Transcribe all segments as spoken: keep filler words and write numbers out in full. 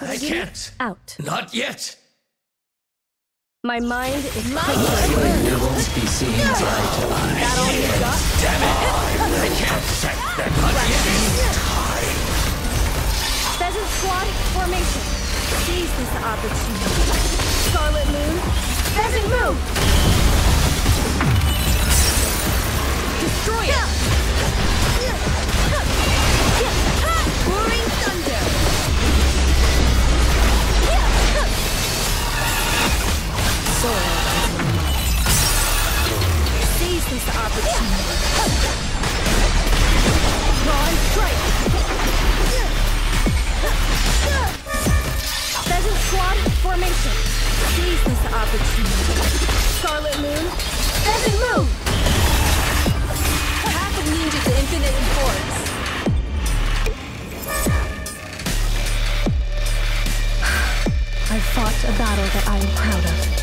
I can't. Out. Not yet. My mind is my mind. You won't be seen eye to eye. Damn it! I can't set that. Not yet. Time. Pheasant squad formation. Seize this opportunity. Scarlet Moon. Pheasant move. Destroy it! Roaring thunder! Soil is mine. Seize this opportunity. Drawn strike! Pheasant squad formation. Seize this opportunity. Scarlet Moon. Pheasant move! Ninja to infinite in force. I fought a battle that I am proud of.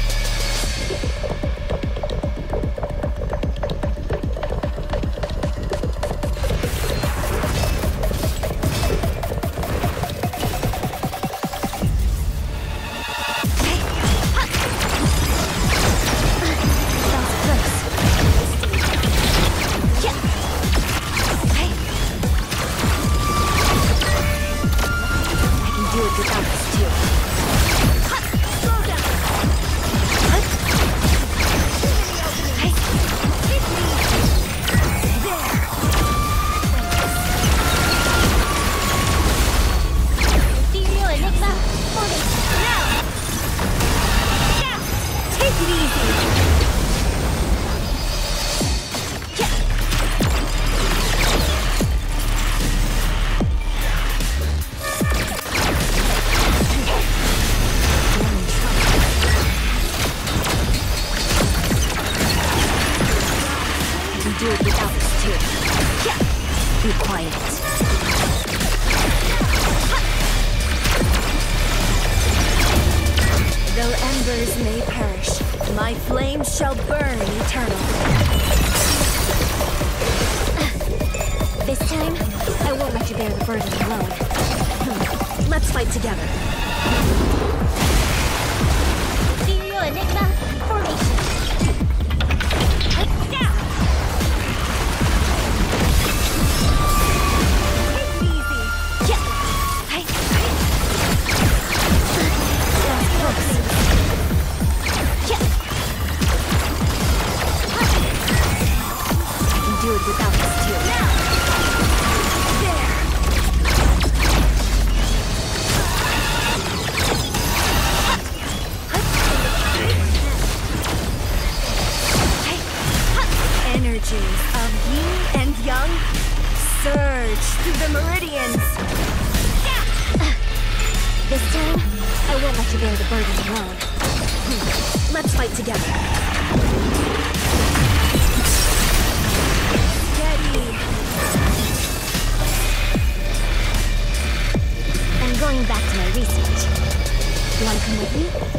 Back to my research. You want to come with me?